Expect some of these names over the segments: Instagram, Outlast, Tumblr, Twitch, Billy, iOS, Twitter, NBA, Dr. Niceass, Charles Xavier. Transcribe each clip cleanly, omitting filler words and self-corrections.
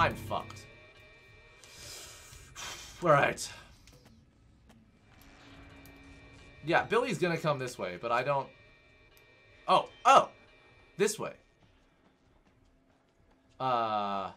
I'm fucked. Alright. Yeah, Billy's gonna come this way, but I don't... Oh! Oh! This way. No,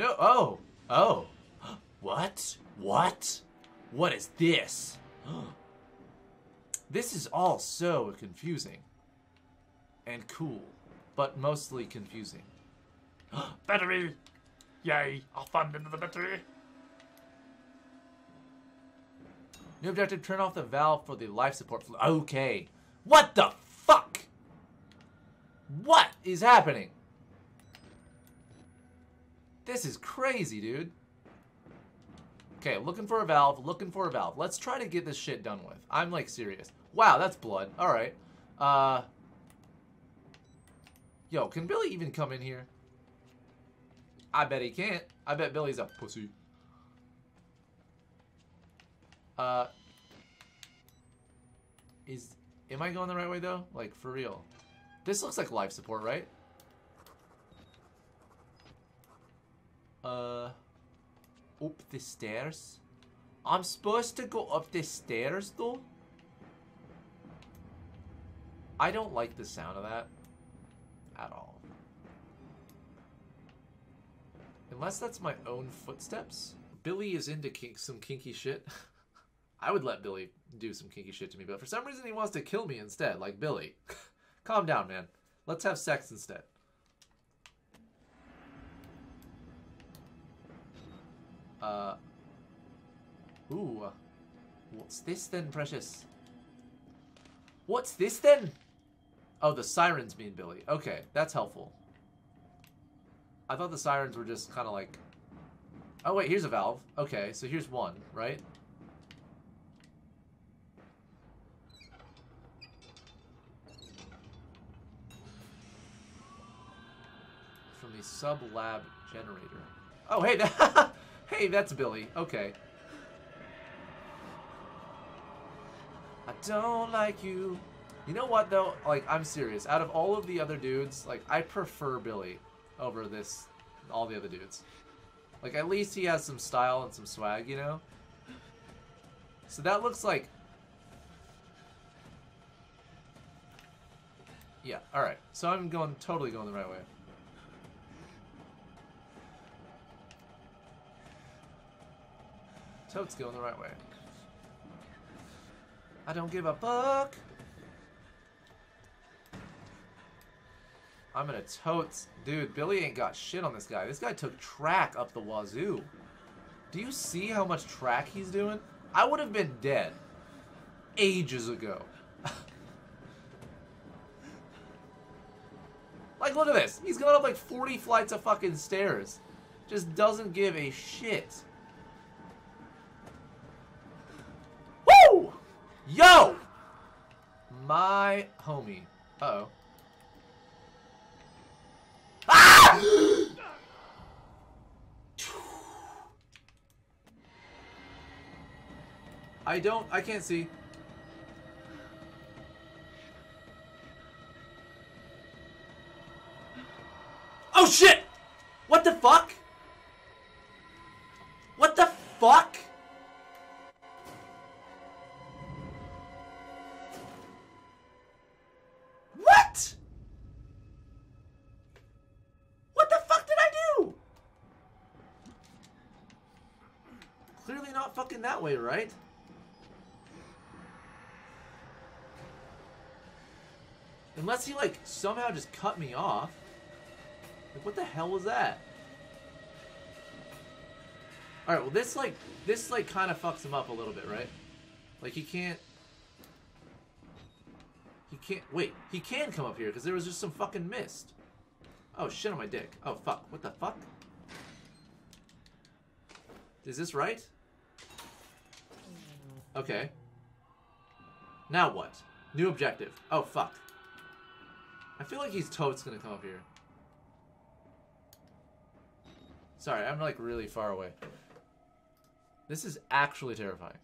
oh! Oh! What? What? What is this? This is all so confusing. And cool. But mostly confusing. Battery! Yay! I'll find another battery! New objective, turn off the valve for the life support fluid. Okay. What the fuck? What is happening? This is crazy, dude. Okay, looking for a valve, looking for a valve. Let's try to get this shit done with. I'm, like, serious. Wow, that's blood. Alright. Yo, can Billy even come in here? I bet he can't. I bet Billy's a pussy. Am I going the right way, though? Like, for real. This looks like life support, right? Up the stairs? I'm supposed to go up the stairs, though? I don't like the sound of that. At all. Unless that's my own footsteps. Billy is into some kinky shit. I would let Billy do some kinky shit to me, but for some reason he wants to kill me instead, like Billy. Calm down, man. Let's have sex instead. Ooh. What's this then, precious? What's this then? Oh, the sirens mean Billy. Okay, that's helpful. I thought the sirens were just kind of like... Oh, wait, here's a valve. Okay, so here's one, right? From the sub-lab generator. Oh, hey, that hey, that's Billy. Okay. I don't like you. You know what, though? Like, I'm serious. Out of all of the other dudes, like, I prefer Billy over this, all the other dudes. Like, at least he has some style and some swag, you know? So that looks like... Yeah, alright. So I'm going, totally going the right way. Toad's going the right way. I don't give a fuck! I'm gonna totes. Dude, Billy ain't got shit on this guy. This guy took track up the wazoo. Do you see how much track he's doing? I would have been dead ages ago. Like, look at this. He's gone up like 40 flights of fucking stairs. Just doesn't give a shit. Woo! Yo! My homie. Uh-oh. I can't see. Oh shit! What the fuck? What the fuck? Fucking that way, right? Unless he, like, somehow just cut me off. Like, what the hell was that? Alright, well, this, like, kind of fucks him up a little bit, right? Like, wait, he can come up here, because there was just some fucking mist. Oh, shit on my dick. Oh, fuck. What the fuck? Is this right? Okay. Now what? New objective. Oh, fuck. I feel like he's totes gonna come up here. Sorry, I'm like really far away. This is actually terrifying.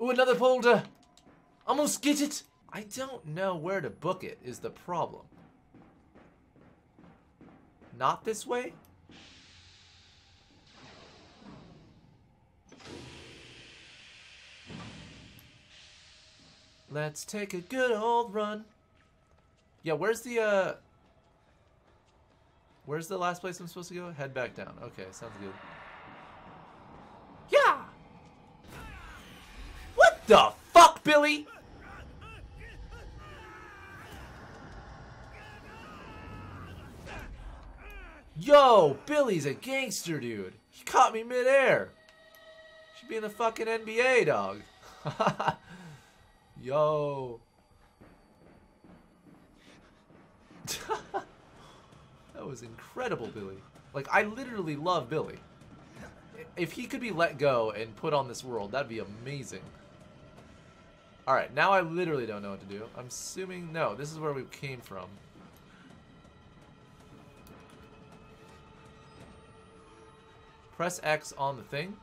Ooh, another boulder! Almost get it! I don't know where to book it, is the problem. not this way? Let's take a good old run. Yeah, where's the last place I'm supposed to go? Head back down. Okay, sounds good. Yeah! What the fuck, Billy? Yo, Billy's a gangster, dude. He caught me midair. Should be in the fucking NBA, dog. Yo. That was incredible, Billy. Like, I literally love Billy. If he could be let go and put on this world, that'd be amazing. Alright, now I literally don't know what to do. I'm assuming, no, this is where we came from. Press X on the thing.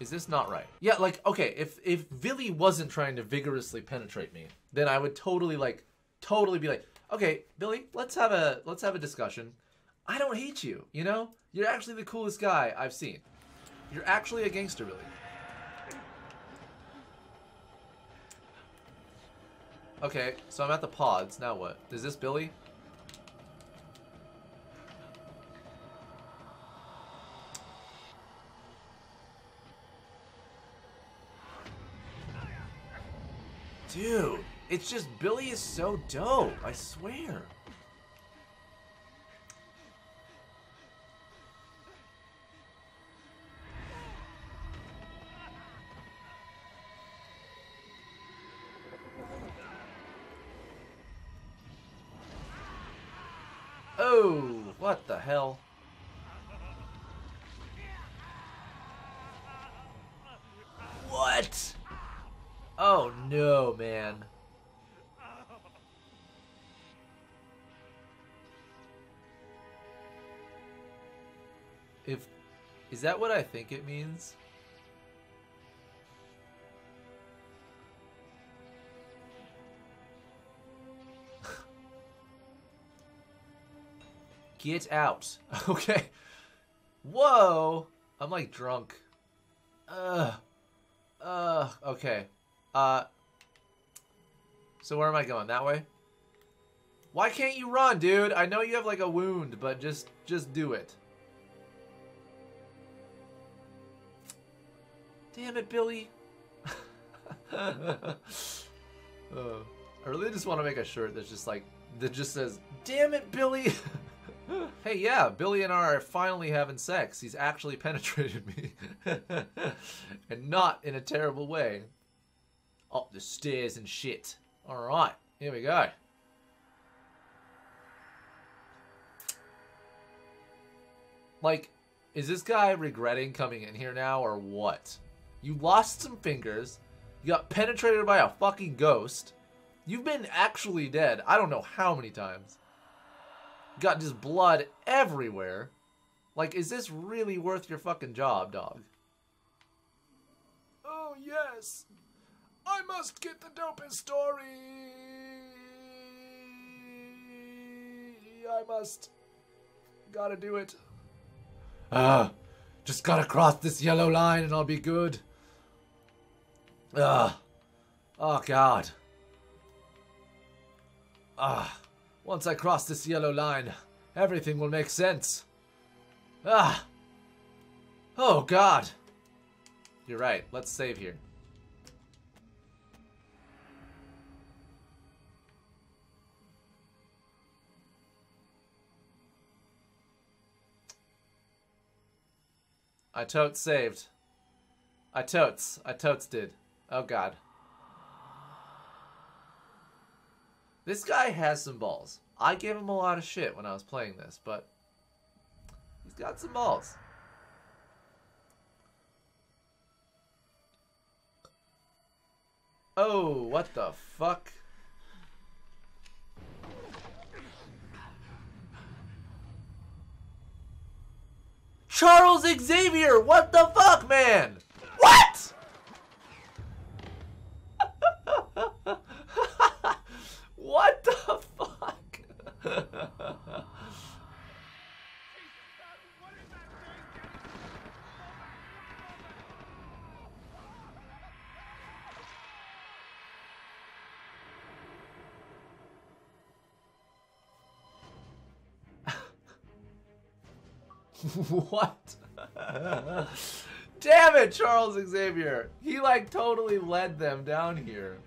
Is this not right? Yeah, like, okay, if Billy wasn't trying to vigorously penetrate me, then I would totally, like, totally be like, okay, Billy, let's have a discussion. I don't hate you, you know? You're actually the coolest guy I've seen. You're actually a gangster, Billy. Okay, so I'm at the pods, now what? Is this Billy? Dude, it's just Billy is so dope, I swear. Oh, what the hell? What? Oh no, man. Is that what I think it means? Get out. Okay. Whoa. I'm like drunk. Okay. So where am I going? That way? Why can't you run, dude? I know you have like a wound, but just do it. Damn it, Billy. I really just want to make a shirt that's just like, that just says, damn it, Billy. Hey, yeah, Billy and I are finally having sex. He's actually penetrated me. And not in a terrible way. Up the stairs and shit. Alright, here we go. Like, is this guy regretting coming in here now or what? You lost some fingers. You got penetrated by a fucking ghost. You've been actually dead I don't know how many times. Got just blood everywhere. Like, is this really worth your fucking job, dog? Oh, yes. I must get the dopest story. I must. Gotta do it. Just gotta cross this yellow line and I'll be good. Oh, God. Once I cross this yellow line, everything will make sense. Oh, God. You're right. Let's save here. I totes saved. I totes did. Oh, God. This guy has some balls. I gave him a lot of shit when I was playing this, but he's got some balls. Oh, what the fuck? Charles Xavier, what the fuck, man? What? What the fuck? What? Damn it, Charles Xavier. He like totally led them down here.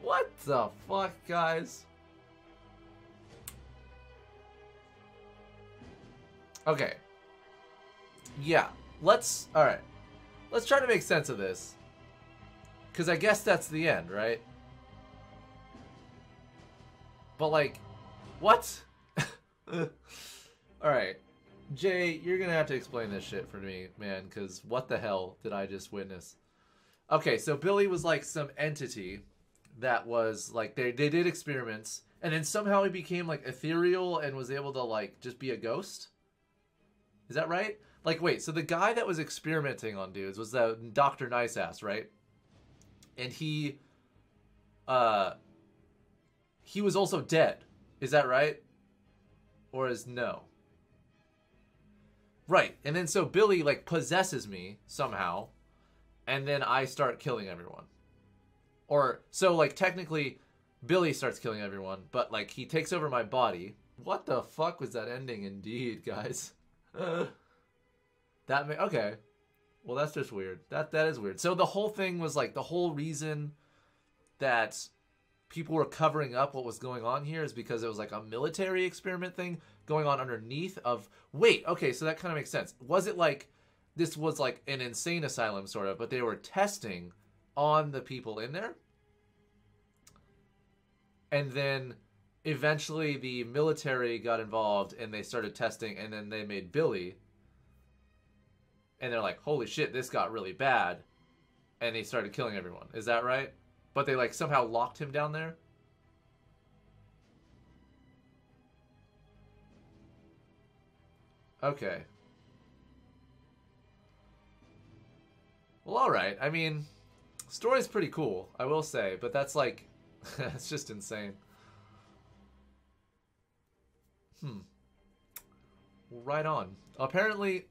What the fuck, guys? Okay. Yeah. Alright. Let's try to make sense of this. Because I guess that's the end, right? But like, what? Alright. Jay, you're gonna have to explain this shit for me, man, because what the hell did I just witness? Okay, so Billy was like some entity that was like, they did experiments, and then somehow he became like ethereal and was able to like just be a ghost? Is that right? Like, wait, so the guy that was experimenting on dudes was the Dr. Niceass, right? And he was also dead. Is that right? Or is no? Right, and then so Billy, like, possesses me somehow, and then I start killing everyone. Or, so, like, technically, Billy starts killing everyone, but, like, he takes over my body. What the fuck was that ending indeed, guys? Okay. Well, that's just weird. That is weird. So the whole thing was, like, the whole reason that people were covering up what was going on here is because it was, like, a military experiment thing going on underneath of... Wait, okay, so that kind of makes sense. Was it, like, this was, like, an insane asylum, sort of, but they were testing on the people in there? And then eventually the military got involved, and they started testing, and then they made Billy... And they're like, holy shit, this got really bad. And they started killing everyone. Is that right? But they, like, somehow locked him down there? Okay. Well, alright. I mean, story's pretty cool, I will say. But that's, like, that's just insane. Right on. Apparently...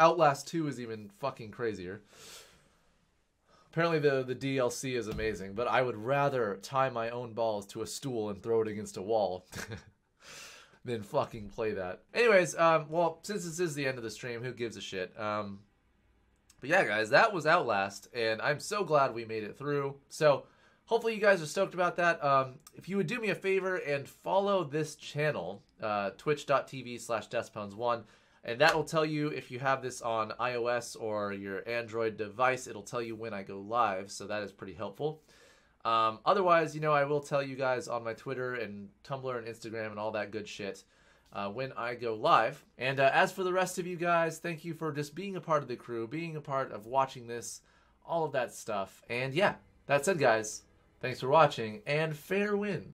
Outlast 2 is even fucking crazier. Apparently the DLC is amazing, but I would rather tie my own balls to a stool and throw it against a wall than fucking play that. Anyways, well, since this is the end of the stream, who gives a shit? But yeah, guys, that was Outlast, and I'm so glad we made it through. So, hopefully you guys are stoked about that. If you would do me a favor and follow this channel, twitch.tv/deathpounds1, and that will tell you if you have this on iOS or your Android device. It'll tell you when I go live, so that is pretty helpful. Otherwise, you know, I will tell you guys on my Twitter and Tumblr and Instagram and all that good shit when I go live. And as for the rest of you guys, thank you for just being a part of the crew, being a part of watching this, all of that stuff. And yeah, that's it, guys. Thanks for watching, and fair wind.